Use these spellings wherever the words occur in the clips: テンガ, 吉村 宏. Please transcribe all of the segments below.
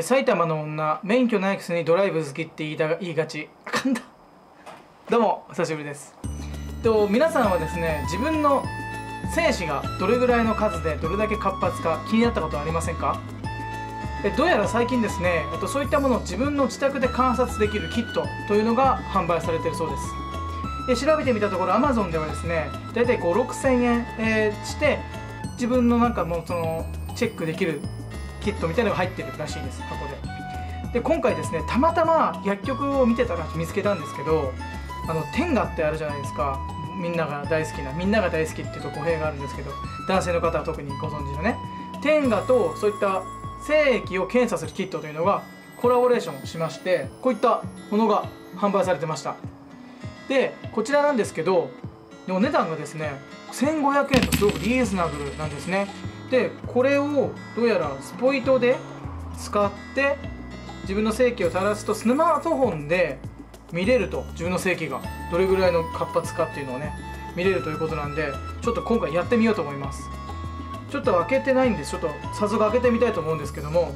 埼玉の女、免許ないくせにドライブ好きって言いがち。あかんだ。どうも、久しぶりです。皆さんはですね、自分の精子がどれぐらいの数でどれだけ活発か気になったことはありませんか？どうやら最近ですね、そういったものを自分の自宅で観察できるキットというのが販売されているそうです。調べてみたところ、Amazon ではですね、だいたい5、6000円、して、自分のなんかもうそのチェックできるキットみたいなのが入ってるらしいです、箱で。で、今回ですね、たまたま薬局を見てたら見つけたんですけど、テンガってあるじゃないですか。みんなが大好きっていうと語弊があるんですけど、男性の方は特にご存知のね、テンガとそういった精液を検査するキットというのがコラボレーションしまして、こういったものが販売されてました。でこちらなんですけど、お値段がですね1500円とすごくリーズナブルなんですね。でこれをどうやらスポイトで使って自分の精液を垂らすと、スマートフォンで見れると、自分の精液がどれぐらいの活発かっていうのをね見れるということなんで、ちょっと今回やってみようと思います。ちょっと開けてないんです。ちょっと早速開けてみたいと思うんですけども、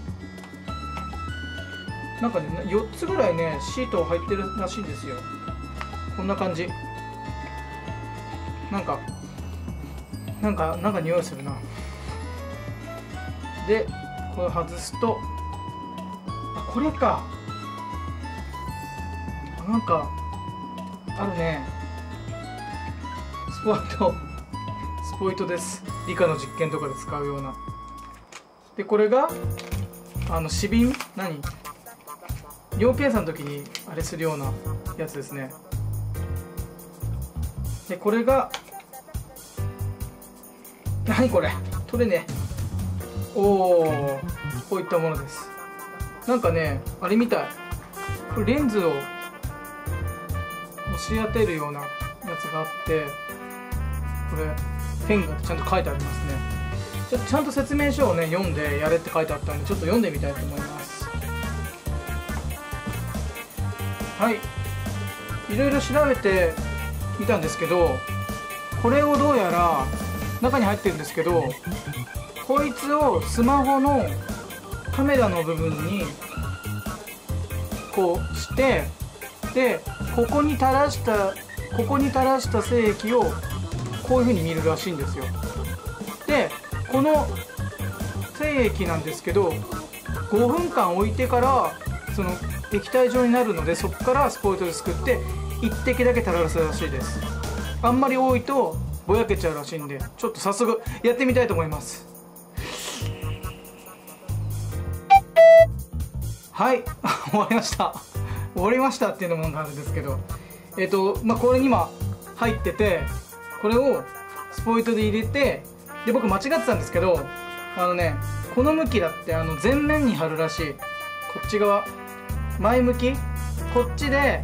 なんかね4つぐらいねシート入ってるらしいんですよ。こんな感じ。なんか匂いするな。でこれ外すと、あ、これか、なんかあるね。スポイトです。理科の実験とかで使うような。でこれが紙瓶、量計算の時にあれするようなやつですね。でこれが何、これ取れねえ。おお、こういったものです。なんかねあれみたい、これレンズを押し当てるようなやつがあって、これペンがちゃんと書いてありますね。ちゃんと説明書をね読んでやれって書いてあったんで、ちょっと読んでみたいと思います。はい、いろいろ調べてみたんですけど、これをどうやら中に入ってるんですけど、こいつをスマホのカメラの部分にこうして、でここに垂らした精液をこういう風に見るらしいんですよ。でこの精液なんですけど、5分間置いてからその液体状になるので、そこからスポイトですくって1滴だけ垂らすらしいです。あんまり多いとぼやけちゃうらしいんで、ちょっと早速やってみたいと思います。はい、終わりました。終わりましたっていうのもなんかあるんですけど、これに今入ってて、これをスポイトで入れて、で僕間違ってたんですけど、この向きだって前面に貼るらしい。こっち側前向き、こっちで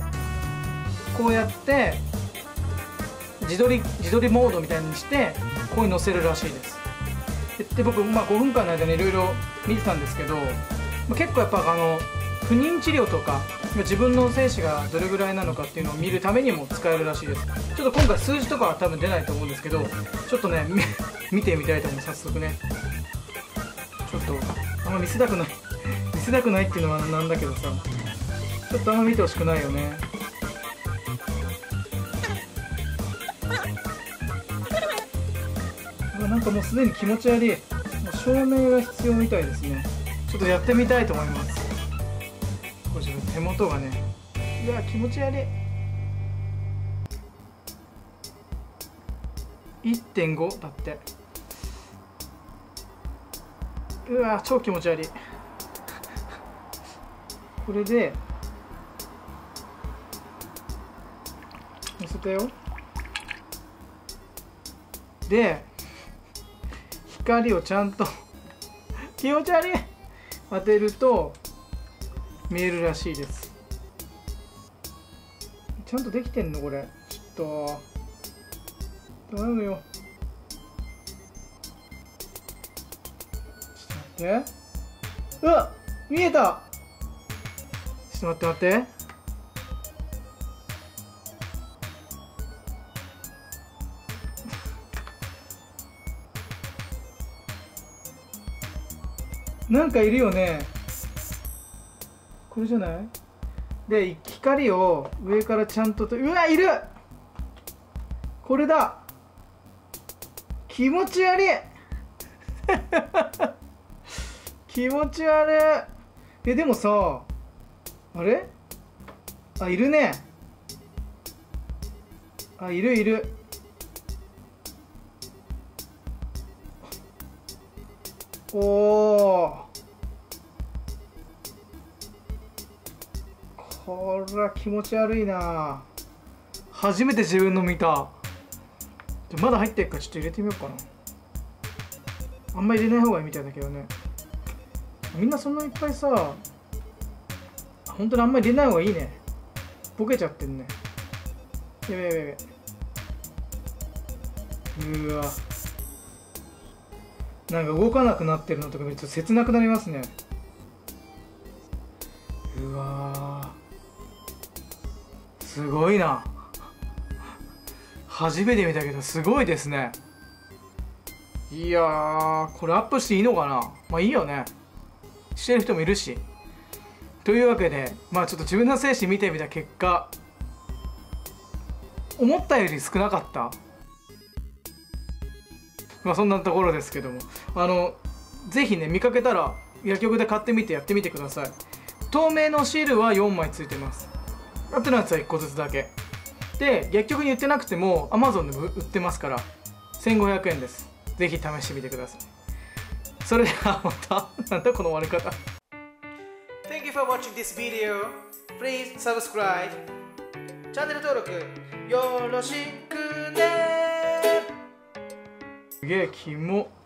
こうやって自撮りモードみたいにしてここに載せるらしいです。で僕、5分間の間にいろいろ見てたんですけど、結構やっぱ不妊治療とか自分の精子がどれぐらいなのかっていうのを見るためにも使えるらしいです。ちょっと今回数字とかは多分出ないと思うんですけど、ちょっとね見てみたいと思う。早速ね、ちょっとあんま見せたくないっていうのはなんだけどさ、ちょっとあんま見てほしくないよね。なんかもうすでに気持ち悪い。照明が必要みたいですね。ちょっとやってみたいと思います。手元がね、いや気持ち悪い。 1.5 だって。うわ超気持ち悪い。これで乗せたよ。で光をちゃんと気持ち悪い、当てると見えるらしいです。ちゃんとできてんのこれ。ちょっと頼むよ。ちょっと待って。うわっ見えた。ちょっと待って待って、なんかいるよね。これじゃない？で、光を上からちゃんとと、うわ、いる！これだ！気持ち悪い気持ち悪い。でもさ、あれ？あ、いるね。あ、いるいる。おお。こら気持ち悪いな。初めて自分の見た。まだ入ってるからちょっと入れてみようかな。あんま入れない方がいいみたいだけどね。みんなそんないっぱいさ、本当にあんまり入れない方がいいね。ボケちゃってんね。やべやべやべ。うわ。なんか動かなくなってるのとか見ると切なくなりますね。うわ。すごいな。初めて見たけどすごいですね。いやー、これアップしていいのかな。まあいいよね、してる人もいるし。というわけで、まあちょっと自分の精子見てみた結果、思ったより少なかった。まあそんなところですけども、是非ね、見かけたら薬局で買ってみてやってみてください。透明のシールは4枚ついてます。あとのやつは1個ずつだけで、薬局に売ってなくても Amazon でも売ってますから、1500円です。ぜひ試してみてください。それではまた。なんだこの終わり方。 Thank you for watching this video. Please subscribe. チャンネル登録よろしくね。すげえキモ。